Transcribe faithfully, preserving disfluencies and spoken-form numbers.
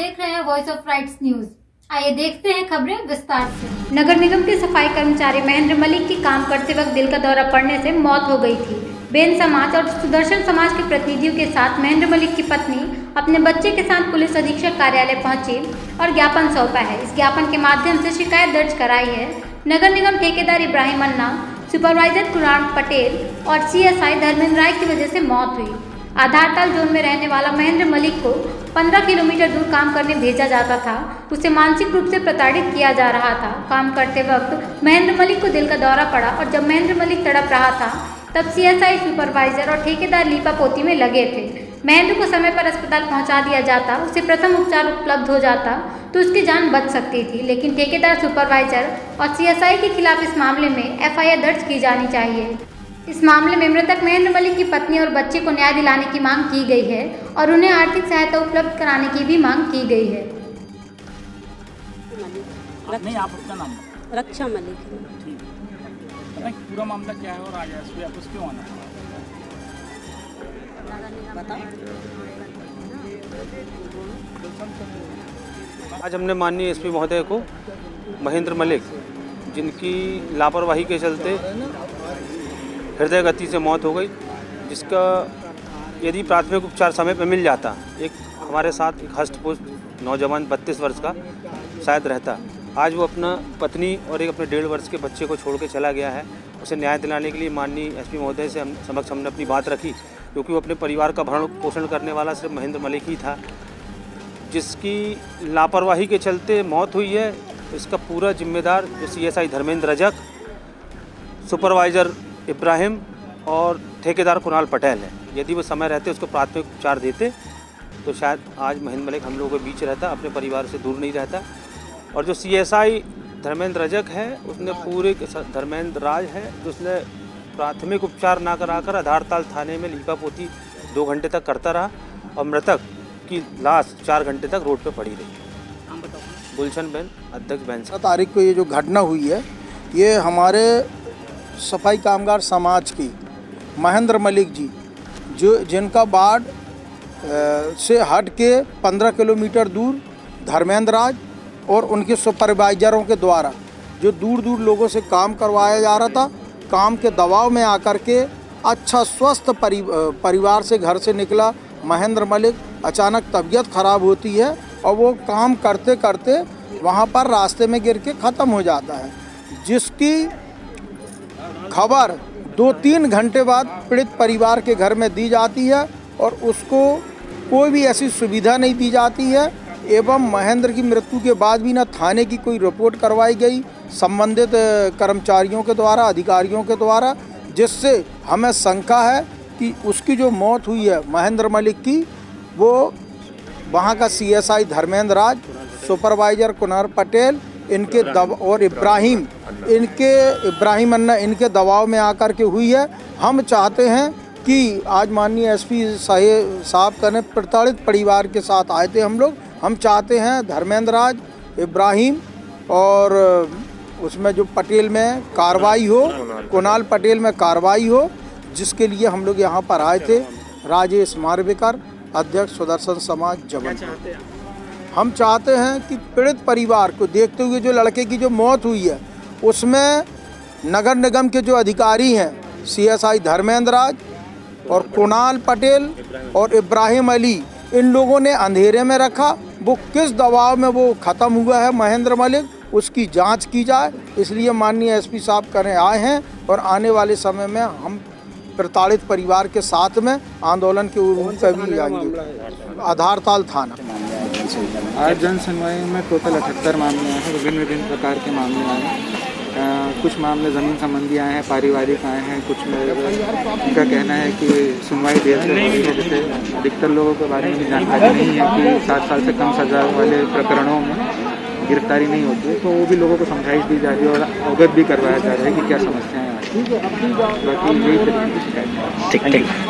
देख रहे हैं वॉइस ऑफ राइट्स न्यूज। आइए देखते हैं खबरें विस्तार से। नगर निगम के सफाई कर्मचारी महेंद्र मलिक की काम करते वक्त दिल का दौरा पड़ने से मौत हो गई थी। बेन समाज और सुदर्शन समाज के प्रतिनिधियों के साथ महेंद्र मलिक की पत्नी अपने बच्चे के साथ पुलिस अधीक्षक कार्यालय पहुंची और ज्ञापन सौंपा है। इस ज्ञापन के माध्यम से शिकायत दर्ज कराई है। नगर निगम ठेकेदार इब्राहिम मन्ना, सुपरवाइजर कुरान पटेल और सीएसआई धर्मेंद्र राय की वजह से मौत हुई। आधारताल जोन में रहने वाला महेंद्र मलिक को पंद्रह किलोमीटर दूर काम करने भेजा जाता था। उसे मानसिक रूप से प्रताड़ित किया जा रहा था। काम करते वक्त महेंद्र मलिक को दिल का दौरा पड़ा और जब महेंद्र मलिक तड़प रहा था तब सीएसआई सुपरवाइजर और ठेकेदार लीपापोती में लगे थे। महेंद्र को समय पर अस्पताल पहुंचा दिया जाता, उसे प्रथम उपचार उपलब्ध हो जाता तो उसकी जान बच सकती थी, लेकिन ठेकेदार, सुपरवाइजर और सीएसआई के खिलाफ इस मामले में एफआईआर दर्ज की जानी चाहिए। इस मामले में मृतक महेंद्र मलिक की पत्नी और बच्चे को न्याय दिलाने की मांग की गई है और उन्हें आर्थिक सहायता उपलब्ध कराने की भी मांग की गई है। नहीं, आप अपना नाम? रक्षा मलिक। ठीक, पूरा मामला क्या है और आज इसमें आपको क्यों आना है? आज हमने माननीय एसपी महोदय को महेंद्र मलिक, जिनकी लापरवाही के चलते हृदय गति से मौत हो गई, जिसका यदि प्राथमिक उपचार समय पर मिल जाता, एक हमारे साथ एक हष्टपुष्ट नौजवान बत्तीस वर्ष का शायद रहता। आज वो अपना पत्नी और एक अपने डेढ़ वर्ष के बच्चे को छोड़ के चला गया है। उसे न्याय दिलाने के लिए माननीय एसपी महोदय से हम समक्ष हमने अपनी बात रखी, क्योंकि वो अपने परिवार का भरण पोषण करने वाला सिर्फ महेंद्र मलिक ही था, जिसकी लापरवाही के चलते मौत हुई है। इसका पूरा जिम्मेदार जो C S I Dharmendra Rajak, supervisor Ibrahim और ठेकेदार कुणाल पटेल है। यदि वो समय रहते उसको प्राथमिक उपचार देते तो शायद आज महेंद्र मलिक हम लोगों के बीच रहता, अपने परिवार से दूर नहीं रहता। और जो सीएसआई धर्मेंद्र रजक है, उसने पूरे धर्मेंद्र राज है, उसने प्राथमिक उपचार ना कराकर आधारताल थाने में लीपापोती दो घंटे तक करता रहा और मृतक की लाश चार घंटे तक रोड पर पड़ी रही। गुलशन बेन, अध्यक्ष बेन। तारीख को ये जो घटना हुई है, ये हमारे सफाई कामगार समाज की महेंद्र मलिक जी, जो जिनका बाढ़ से हट के पंद्रह किलोमीटर दूर धर्मेंद्र राज और उनके सुपरवाइजरों के द्वारा जो दूर दूर लोगों से काम करवाया जा रहा था, काम के दबाव में आकर के अच्छा स्वस्थ परि, परिवार से घर से निकला महेंद्र मलिक, अचानक तबीयत ख़राब होती है और वो काम करते करते वहाँ पर रास्ते में गिर के ख़त्म हो जाता है, जिसकी खबर दो तीन घंटे बाद पीड़ित परिवार के घर में दी जाती है और उसको कोई भी ऐसी सुविधा नहीं दी जाती है। एवं महेंद्र की मृत्यु के बाद भी ना थाने की कोई रिपोर्ट करवाई गई संबंधित कर्मचारियों के द्वारा, अधिकारियों के द्वारा, जिससे हमें शंका है कि उसकी जो मौत हुई है महेंद्र मलिक की, वो वहाँ का सीएसआई धर्मेंद्र राज, सुपरवाइज़र कुनार पटेल इनके दब और इब्राहिम इनके इब्राहिम अन्ना इनके दबाव में आकर के हुई है। हम चाहते हैं कि आज माननीय एसपी साहेब साहब कहने प्रताड़ित परिवार के साथ आए थे हम लोग, हम चाहते हैं धर्मेंद्र राज, इब्राहिम और उसमें जो पटेल में कार्रवाई हो, कुणाल पटेल में कार्रवाई हो, जिसके लिए हम लोग यहाँ पर आए थे। राजेश मारविकर, अध्यक्ष सुदर्शन समाज, जबलपुर। हम चाहते हैं कि पीड़ित परिवार को देखते हुए जो लड़के की जो मौत हुई है, उसमें नगर निगम के जो अधिकारी हैं, सीएसआई धर्मेंद्र राज और कुणाल पटेल और इब्राहिम अली, इन लोगों ने अंधेरे में रखा। वो किस दबाव में वो ख़त्म हुआ है महेंद्र मलिक, उसकी जांच की जाए, इसलिए माननीय एसपी साहब करें आए हैं और आने वाले समय में हम प्रताड़ित परिवार के साथ में आंदोलन के रूप में भी जाएंगे। आधारताल थाना। आज जन सुनवाई में टोटल अठहत्तर मामले आए हैं, विभिन्न विभिन्न प्रकार के मामले आए हैं। कुछ मामले ज़मीन संबंधी आए हैं, पारिवारिक आए हैं, कुछ इनका कहना है कि सुनवाई देर से हुई है। जैसे अधिकतर लोगों के बारे में जानकारी नहीं है कि सात साल से कम सजा वाले प्रकरणों में गिरफ्तारी नहीं होती है, तो वो भी लोगों को समझाइश दी जा रही है और अवगत भी करवाया जा रहा है कि क्या समस्याएँ आती हैं। बाकी यही